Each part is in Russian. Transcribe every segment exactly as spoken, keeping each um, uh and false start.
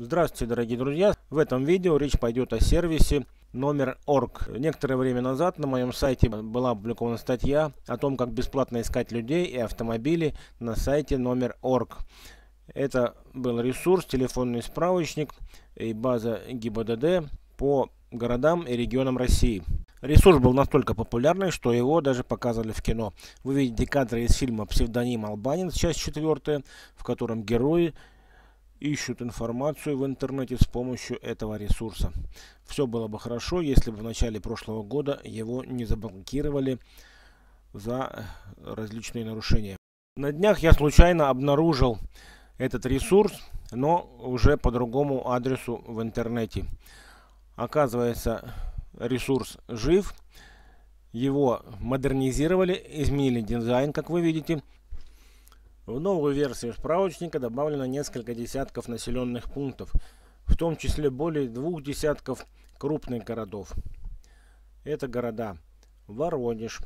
Здравствуйте, дорогие друзья! В этом видео речь пойдет о сервисе Номер Орг. Некоторое время назад на моем сайте была опубликована статья о том, как бесплатно искать людей и автомобили на сайте Номер Орг. Это был ресурс, телефонный справочник и база ГИБДД по городам и регионам России. Ресурс был настолько популярный, что его даже показывали в кино. Вы видите кадры из фильма «Псевдоним «Албанец», часть четвертая, в котором герои ищут информацию в интернете с помощью этого ресурса. Все было бы хорошо, если бы в начале прошлого года его не заблокировали за различные нарушения. На днях я случайно обнаружил этот ресурс, но уже по другому адресу в интернете. Оказывается, ресурс жив, его модернизировали, изменили дизайн, как вы видите. В новую версию справочника добавлено несколько десятков населенных пунктов, в том числе более двух десятков крупных городов. Это города Воронеж,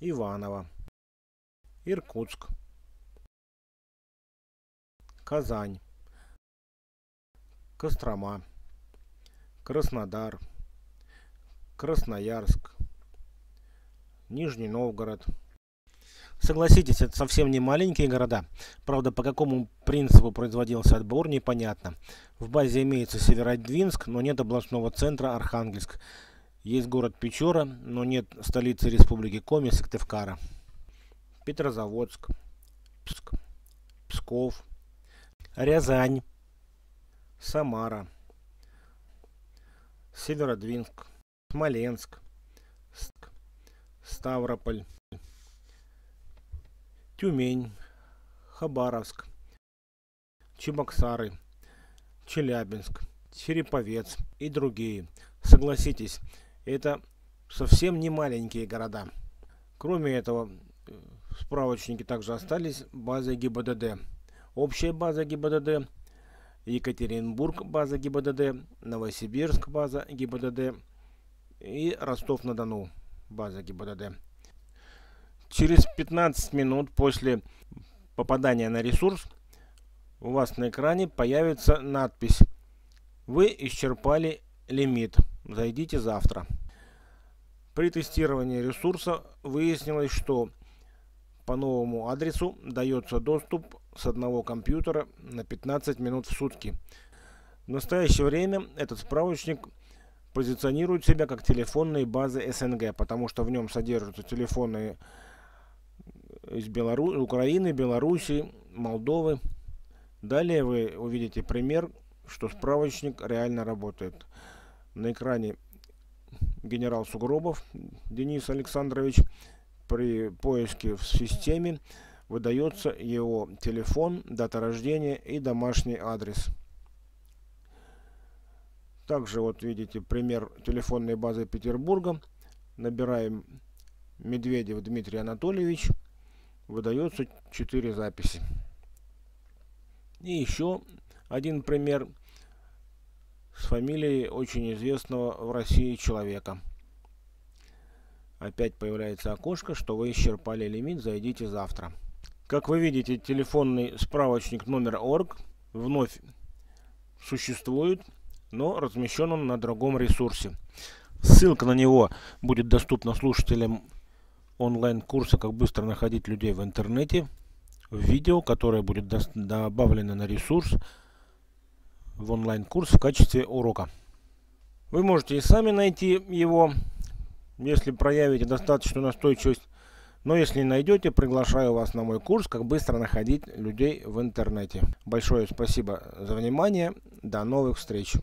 Иваново, Иркутск, Казань, Кострома, Краснодар, Красноярск, Нижний Новгород. Согласитесь, это совсем не маленькие города. Правда, по какому принципу производился отбор, непонятно. В базе имеется Северодвинск, но нет областного центра Архангельск. Есть город Печора, но нет столицы Республики Коми, Сыктывкара. Петрозаводск, Пск, Псков, Рязань, Самара, Северодвинск, Смоленск, Ставрополь, Тюмень, Хабаровск, Чебоксары, Челябинск, Череповец и другие. Согласитесь, это совсем не маленькие города. Кроме этого, в справочнике также остались базы ГИБДД. Общая база ГИБДД, Екатеринбург база ГИБДД, Новосибирск база ГИБДД и Ростов-на-Дону база ГИБДД. Через пятнадцать минут после попадания на ресурс у вас на экране появится надпись «Вы исчерпали лимит. Зайдите завтра». При тестировании ресурса выяснилось, что по новому адресу дается доступ с одного компьютера на пятнадцать минут в сутки. В настоящее время этот справочник позиционирует себя как телефонные базы эс эн гэ, потому что в нем содержатся телефонные из Белору... Украины, Белоруссии, Молдовы. Далее вы увидите пример, что справочник реально работает. На экране генерал Сугробов Денис Александрович. При поиске в системе выдается его телефон, дата рождения и домашний адрес. Также вот видите пример телефонной базы Петербурга. Набираем Медведев Дмитрий Анатольевич. Выдается четыре записи. И еще один пример с фамилией очень известного в России человека. Опять появляется окошко, что вы исчерпали лимит, зайдите завтра. Как вы видите, телефонный справочник Номер Орг вновь существует, но размещен он на другом ресурсе. Ссылка на него будет доступна слушателям онлайн-курса «Как быстро находить людей в интернете» в видео, которое будет добавлено на ресурс в онлайн-курс в качестве урока. Вы можете и сами найти его, если проявите достаточную настойчивость. Но если не найдете, приглашаю вас на мой курс «Как быстро находить людей в интернете». Большое спасибо за внимание. До новых встреч!